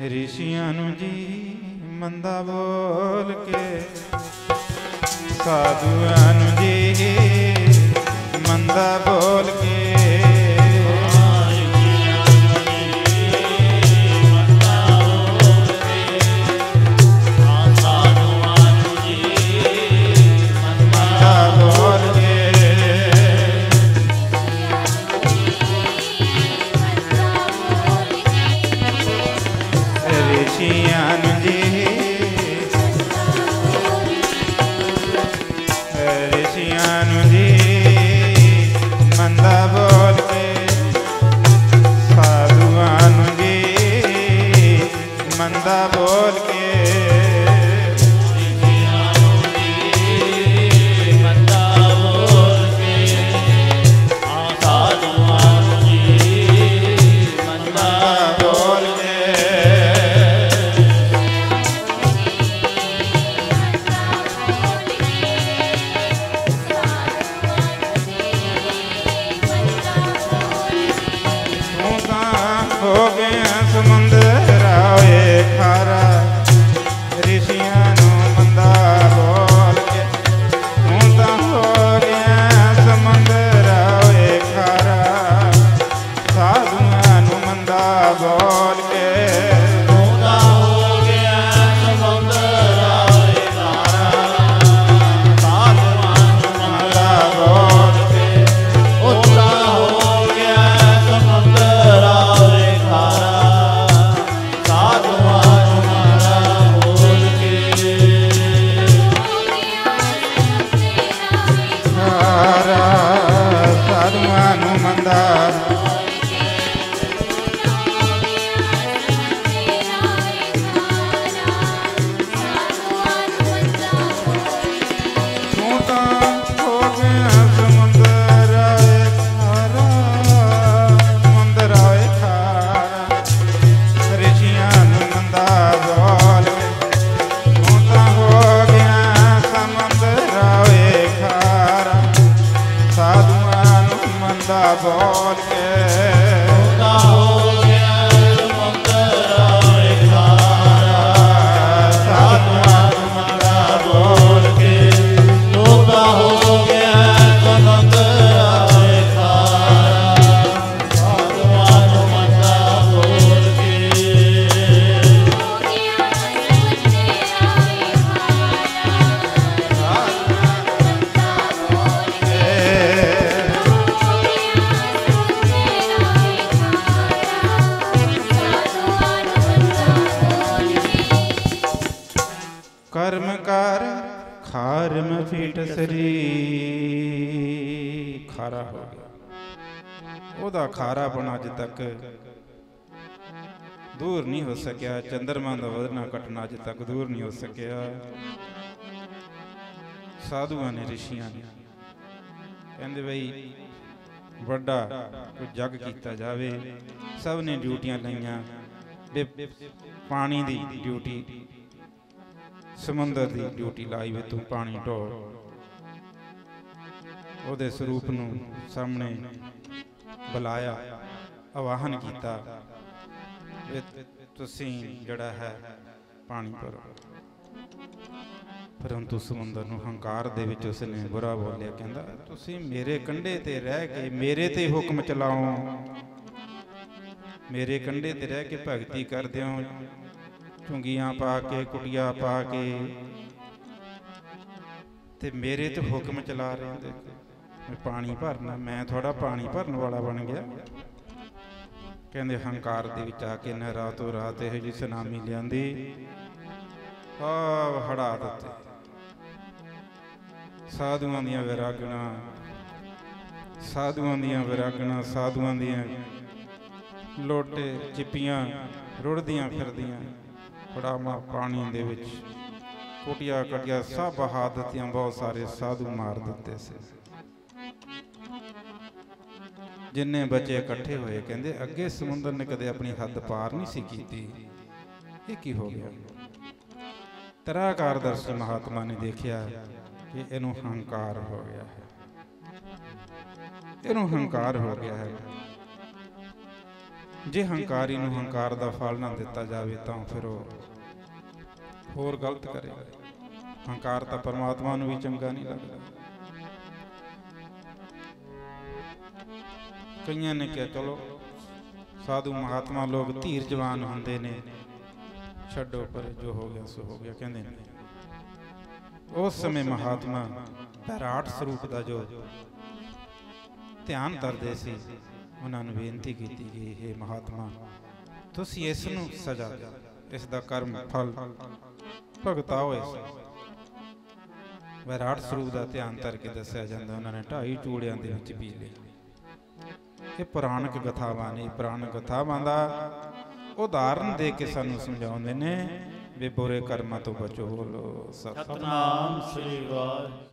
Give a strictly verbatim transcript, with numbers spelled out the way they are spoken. ऋषियां नु जी मंदा बोल के, साधुआं नु जी मंदा बोल के, दूर नहीं हो सकिया। चंद्रमा दा वदना कटना अज तक दूर नहीं हो सकिया। साधुआ ने ऋषिया ने कहते बई बड़ा जग किया जाए। सब ने ड्यूटियां लाइया, पानी की ड्यूटी, समुंदर की ड्यूटी लाई वे तू पानी ढोल, ओदे स्वरूप नू सामने बुलाया, आवाहन किया तुसी जड़ा है पानी भरो। परंतु समुंदर नू हंकार दे विच उसने बुरा बोलिया, कहंदा तुसी मेरे कंडे ते रह के मेरे ते हुक्म चलाओ, मेरे कंडे ते रह के भगती कर दिओ, चुंगियां पा के कुटिया पा के ते मेरे ते हुक्म चला रहे। मैं पानी भरना, मैं थोड़ा पानी भरन वाला बन गया। कहते हंकार दे विच आके न रातों रात यह जी सुनामी लियांदी, आह हड़ा दिते साधुआं दियां विरागना, साधुआं दियां विरागना, साधुआं दियां लोटे चिपियां रुड़दियां फिरदियां, फड़ामा पानी दे विच कुटिया कटिया सब बहा दित्तियां। बहुत सारे साधु मार दिते से। जिन्ने बचे इकट्ठे हुए, कहते अगे समुंदर ने कदे अपनी हद पार नहीं सी कीती, ये की हो गया। तराकारदर्शी महात्मा ने देखिया कि इनू हंकार हो गया है, इनू हंकार हो गया है। जे हंकारी नूं हंकार दा फल ना दिता जावे तां फिर होर गलत करेगा। हंकार तां परमात्मा नूं भी चंगा नहीं लगदा। कईयां ने कहा चलो साधु महात्मा लोग धीर जवान हुंदे ने, छड्डो पर जो हो गया सो हो गया। कहंदे उस समय महात्मा बैराट स्वरूप का जो ध्यान करते सी उन्होंने बेनती की गई, हे महात्मा तुसीं इस नूं सजा दो, इसका कर्म फल भुगताओ। इस विराट स्वरूप का ध्यान करके दस्या जाता उन्होंने ढाई चूड़ियां दे विच पी लिया। पुराणक कथावां ने पुराणक कथावां का उदाहरण दे के सानूं समझाउंदे ने वे बुरे कर्मां तो बचो। बोलो सतनाम श्री वाहिगुरू।